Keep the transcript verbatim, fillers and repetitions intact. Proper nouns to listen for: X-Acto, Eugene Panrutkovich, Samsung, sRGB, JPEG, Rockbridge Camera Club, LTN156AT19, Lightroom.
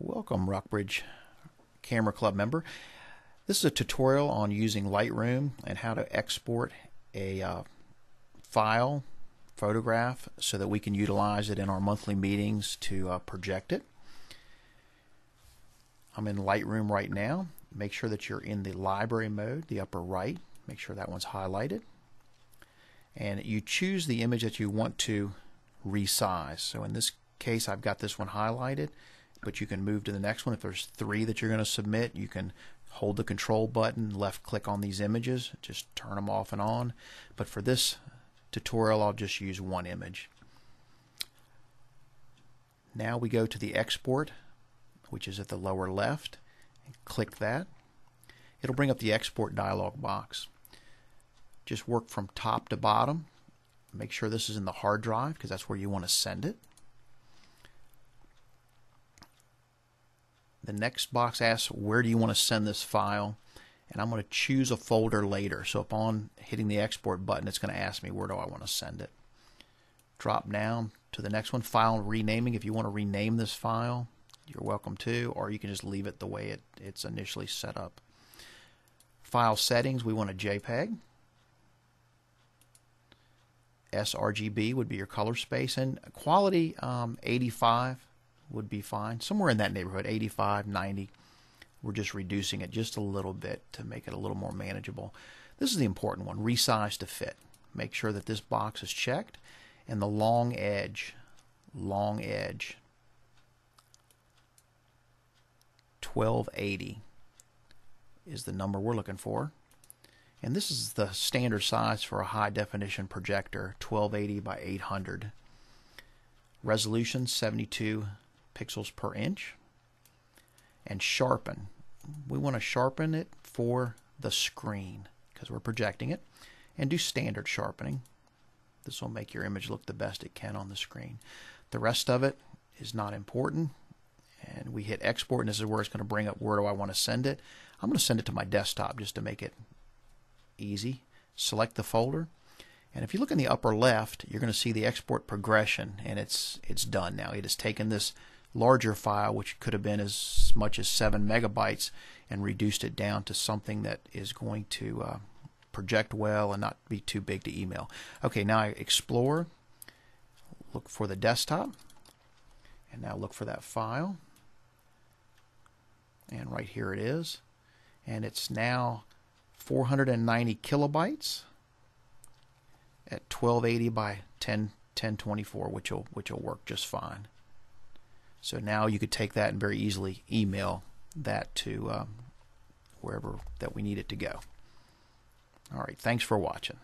Welcome, Rockbridge Camera Club member. This is a tutorial on using Lightroom and how to export a uh, file photograph so that we can utilize it in our monthly meetings to uh, project it. I'm in Lightroom right now. Make sure that you're in the library mode, the upper right. Make sure that one's highlighted. And you choose the image that you want to resize. So in this case, I've got this one highlighted, but you can move to the next one. If there's three that you're going to submit, you can hold the control button, left click on these images, just turn them off and on. But for this tutorial, I'll just use one image. Now we go to the export, which is at the lower left, and click that. It'll bring up the export dialog box. Just work from top to bottom. Make sure this is in the hard drive, because that's where you want to send it. The next box asks, where do you want to send this file? And I'm going to choose a folder later. So upon hitting the export button, it's going to ask me, where do I want to send it? Drop down to the next one, file renaming. If you want to rename this file, you're welcome to, or you can just leave it the way it, it's initially set up. File settings, we want a JPEG. sRGB would be your color space, and quality um, eighty-five would be fine. Somewhere in that neighborhood, eighty-five, ninety. We're just reducing it just a little bit to make it a little more manageable. This is the important one, resize to fit. Make sure that this box is checked, and the long edge, long edge, twelve eighty is the number we're looking for. And this is the standard size for a high definition projector, twelve eighty by eight hundred. Resolution, seventy-two pixels per inch. And sharpen. We want to sharpen it for the screen because we're projecting it. And do standard sharpening. This will make your image look the best it can on the screen. The rest of it is not important. And we hit export, and this is where it's going to bring up, where do I want to send it. I'm going to send it to my desktop just to make it easy. Select the folder, and if you look in the upper left, you're going to see the export progression, and it's it's done now. It has taken this larger file, which could have been as much as seven megabytes, and reduced it down to something that is going to uh, project well and not be too big to email. Okay, now I explore, look for the desktop, and now look for that file, and right here it is, and it's now four hundred ninety kilobytes at twelve eighty by ten twenty-four, which will which will work just fine. So now you could take that and very easily email that to um, wherever that we need it to go. All right, thanks for watching.